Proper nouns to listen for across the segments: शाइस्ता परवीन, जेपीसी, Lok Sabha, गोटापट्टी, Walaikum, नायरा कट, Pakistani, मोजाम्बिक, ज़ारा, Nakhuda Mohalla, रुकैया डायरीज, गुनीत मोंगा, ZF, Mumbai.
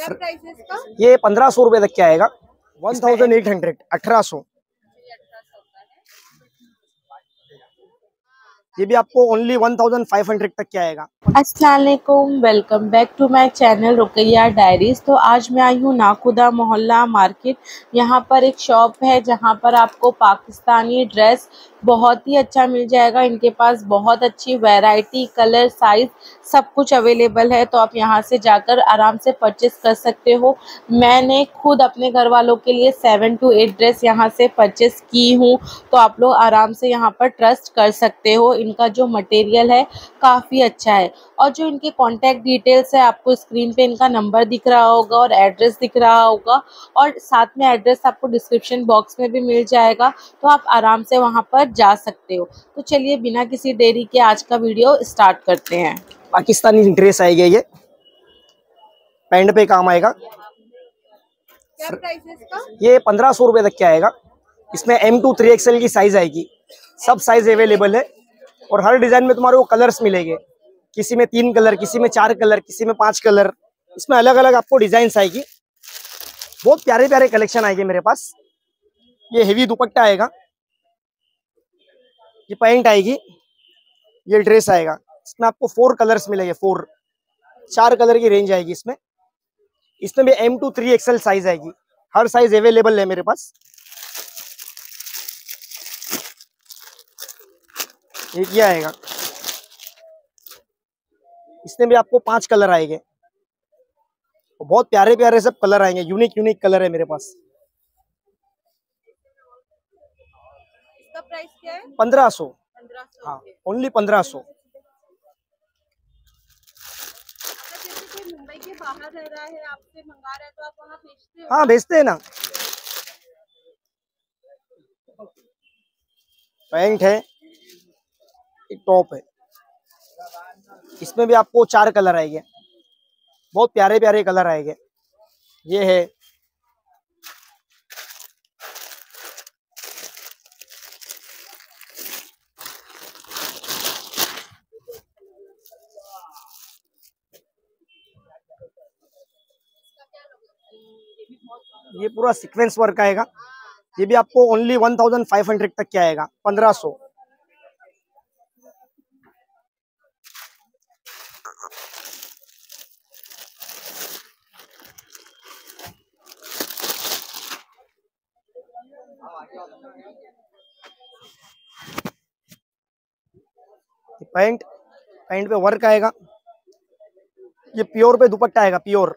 क्या प्राइस है इसका? ये 1500 रुपए तक के आएगा। 1800 ये भी आपको ओनली 1500 तक क्या आएगा। अस्सलाम वालेकुम, welcome back to my channel रुकैया डायरीज। तो आज मैं आई हूँ नाखुदा मोहल्ला मार्केट। यहाँ पर एक शॉप है जहाँ पर आपको पाकिस्तानी ड्रेस बहुत ही अच्छा मिल जाएगा। इनके पास बहुत अच्छी वैरायटी, कलर, साइज सब कुछ अवेलेबल है। तो आप यहाँ से जाकर आराम से परचेस कर सकते हो। मैंने खुद अपने घर वालों के लिए 7 to 8 ड्रेस यहाँ से परचेस की हूँ। तो आप लोग आराम से यहाँ पर ट्रस्ट कर सकते हो। इनका जो मटेरियल है काफ़ी अच्छा है। और जो इनके कॉन्टैक्ट डिटेल्स है, आपको स्क्रीन पे इनका नंबर दिख रहा होगा और एड्रेस दिख रहा होगा, और साथ में एड्रेस आपको डिस्क्रिप्शन बॉक्स में भी मिल जाएगा। तो आप आराम से वहाँ पर जा सकते हो। तो चलिए बिना किसी देरी के आज का वीडियो स्टार्ट करते हैं। पाकिस्तानी ड्रेस आएगा, ये पैंट पे काम आएगा। क्या प्राइस है इसका? ये 1500 रुपए तक के आएगा। इसमें M to 3XL की साइज आएगी। सब साइज अवेलेबल है और हर डिजाइन में तुम्हारे को कलर्स मिलेंगे। किसी में 3 कलर, किसी में 4 कलर, किसी में 5 कलर, इसमें अलग अलग आपको डिजाइन आएगी। बहुत प्यारे प्यारे कलेक्शन आएंगे मेरे पास। ये हेवी दुपट्टा आएगा, ये पैंट आएगी, ये ड्रेस आएगा। इसमें आपको 4 कलर्स मिलेंगे। 4 कलर की रेंज आएगी इसमें। इसमें भी M to 3XL साइज आएगी। हर साइज अवेलेबल है मेरे पास। ये क्या आएगा? इसमें भी आपको 5 कलर आएंगे। बहुत प्यारे प्यारे सब कलर आएंगे। यूनिक यूनिक कलर है मेरे पास। इसका प्राइस क्या है? 1500। हाँ, ओनली 1500। जैसे कोई मुंबई के बाहर रह रहा है, आपसे मंगा रहा है, तो आप वहाँ भेजते हो? हाँ, भेजते हैं ना। पैंट है, टॉप है। इसमें भी आपको 4 कलर आएंगे। बहुत प्यारे प्यारे कलर आएंगे। ये है, ये पूरा सीक्वेंस वर्क आएगा। ये भी आपको ओनली 1500 तक क्या आएगा। 1500। पैंट पे वर्क आएगा। ये प्योर पे दुपट्टा आएगा, प्योर।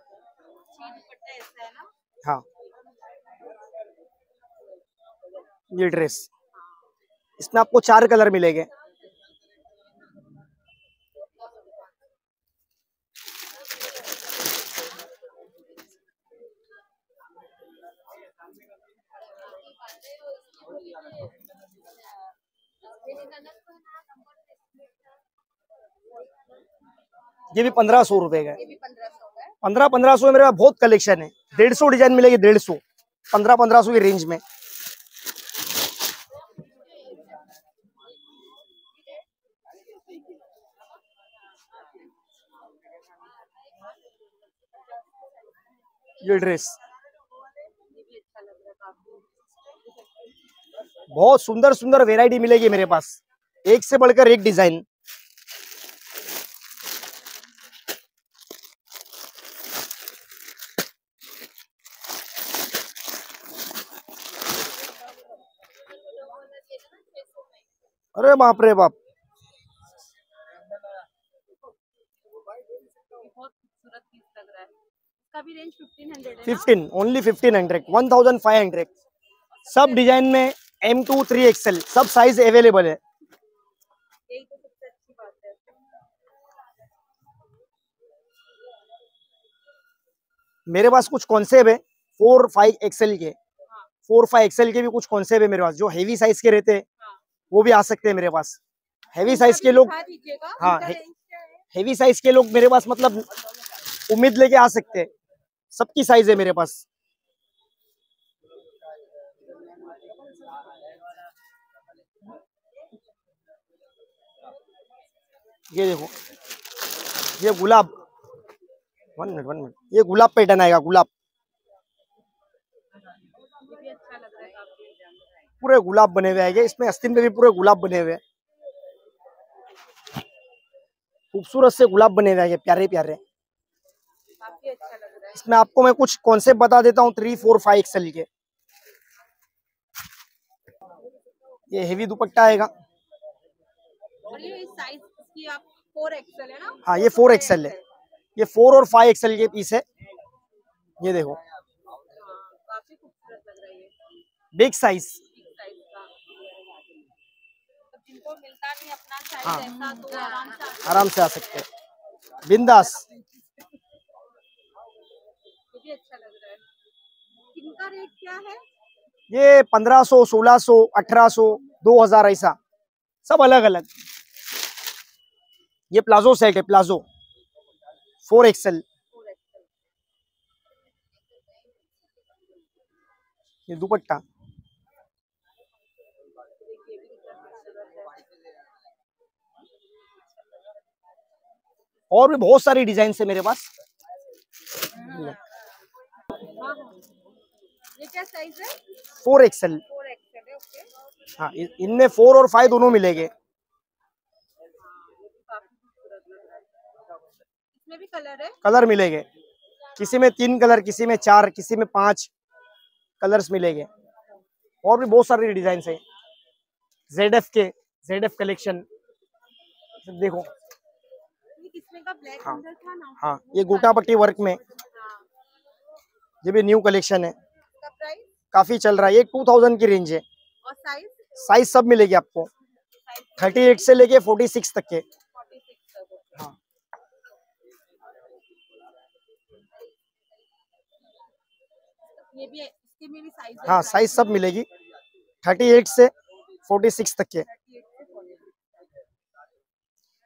हाँ, ये ड्रेस। इसमें आपको 4 कलर मिलेंगे। ये भी 1500 रुपए का। 1500 में मेरे पास बहुत कलेक्शन है। 150 डिजाइन मिलेगी। 150 1500 की रेंज में। ये ड्रेस बहुत सुंदर सुंदर वैरायटी मिलेगी मेरे पास। एक से बढ़कर एक डिजाइन। अरे बाप रे बाप, बहुत खूबसूरत पीस लग रहा है। इसका भी रेंज 1500 है। 1500 ओनली 1500। 1500। सब डिजाइन में M to 3XL सब साइज अवेलेबल है। यही तो सबसे अच्छी बात है। मेरे पास कुछ कॉन्सेप्ट है 4-5XL के। 4-5XL के भी कुछ कॉन्सेप्ट है मेरे पास। जो हेवी साइज के रहते हैं वो भी आ सकते हैं मेरे पास। हेवी साइज के लोग, हाँ, हेवी साइज के लोग मेरे पास मतलब उम्मीद लेके आ सकते हैं। सबकी साइज है मेरे पास। ये देखो, ये गुलाब, 1 मिनट, ये गुलाब पैटर्न आएगा, गुलाब पूरे गुलाब बने हुए आएंगे इसमें, अस्तीन पे भी पूरे गुलाब बने हुए, खूबसूरत से गुलाब बने हुए आएंगे, प्यारे प्यारे। इसमें आपको मैं कुछ कॉन्सेप्ट बता देता हूँ 3, 4, 5 एक्सएल के। ये हेवी दुपट्टा आएगा, हाँ ये 4XL है, ये 4 और 5XL के पीस है। ये देखो बिग साइज, हाँ आराम से आ सकते हैं, बिंदास। अच्छा लग रहा है। इनका रेट क्या है? ये 1500, 1600, 1800, 2000 ऐसा सब अलग अलग। ये प्लाजो सेट है, प्लाजो 4XL। ये दुपट्टा, और भी बहुत सारी डिजाइन है मेरे पास। ये क्या साइज है? 4XL। हाँ इनमें 4 और 5 दोनों मिलेंगे। इसमें भी कलर है? कलर मिलेंगे, किसी में 3 कलर, किसी में 4, किसी में 5 कलर्स मिलेंगे। और भी बहुत सारे डिजाइन है ZF के, ZF कलेक्शन देखो। हाँ हाँ ये गोटापट्टी वर्क में, ये भी न्यू कलेक्शन है। इसका प्राइस काफी चल रहा है, ये 2000 की रेंज है। और साइज? साइज सब मिलेगी आपको, 38 से लेके 46 तक के। हाँ। ये भी इसके में भी साइज है? हाँ साइज सब मिलेगी 38 से 46 तक के।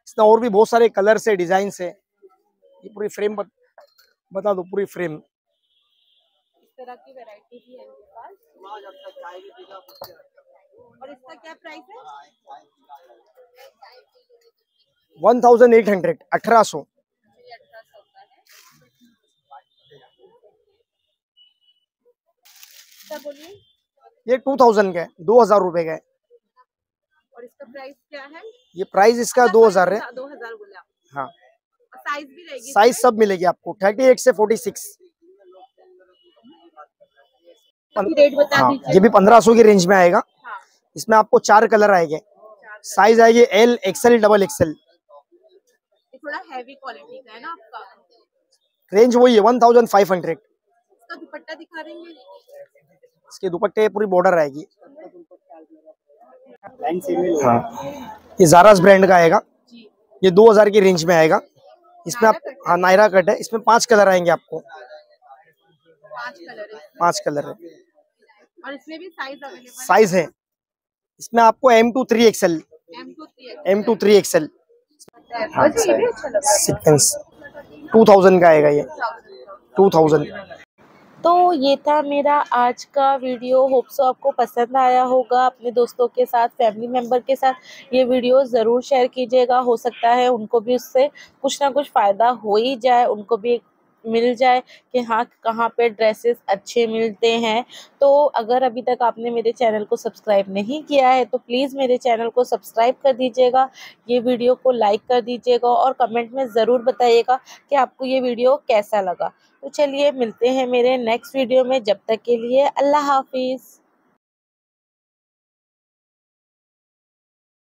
इसमें और भी बहुत सारे कलर से डिजाइन है। ये पूरी फ्रेम बता दो, पूरी फ्रेम तरह की वैरायटी भी है मेरे पास। और इसका क्या प्राइस है? 1800, 1800। ये 2000 का है, 2000 रुपए का है। और इसका प्राइस क्या है? ये प्राइस इसका 2000 है। 2000 बोला? हाँ साइज भी रहेगी? साइज सब मिलेगी आपको 38 से 46। रेट बता दीजिए। ये भी 1500 की रेंज में आएगा। हाँ। इसमें आपको 4 कलर आएंगे, साइज आएगी L, XL, XXL। थोड़ा हैवी क्वालिटी का है ना आपका, रेंज वही है 1500। इसका दुपट्टा दिखा देंगे? इसके दुपट्टे पूरी बॉर्डर आएगी। हाँ ये ज़ारास ब्रांड का आएगा, ये 2000 की रेंज में आएगा। इसमें आप, हाँ नायरा कट है, इसमें 5 कलर आएंगे आपको, 5 कलर है। और इसमें भी साइज अवेलेबल? साइज है इसमें आपको M to 3XL, M to 3XL। Sequence 2000 का आएगा, ये 2000। तो ये था मेरा आज का वीडियो, होप सो आपको पसंद आया होगा। अपने दोस्तों के साथ, फैमिली मेम्बर के साथ ये वीडियो ज़रूर शेयर कीजिएगा, हो सकता है उनको भी उससे कुछ ना कुछ फ़ायदा हो ही जाए, उनको भी मिल जाए कि हाँ कहाँ पे ड्रेसेस अच्छे मिलते हैं। तो अगर अभी तक आपने मेरे चैनल को सब्सक्राइब नहीं किया है तो प्लीज़ मेरे चैनल को सब्सक्राइब कर दीजिएगा, ये वीडियो को लाइक कर दीजिएगा और कमेंट में ज़रूर बताइएगा कि आपको ये वीडियो कैसा लगा। तो चलिए मिलते हैं मेरे नेक्स्ट वीडियो में, जब तक के लिए अल्लाह हाफिज़।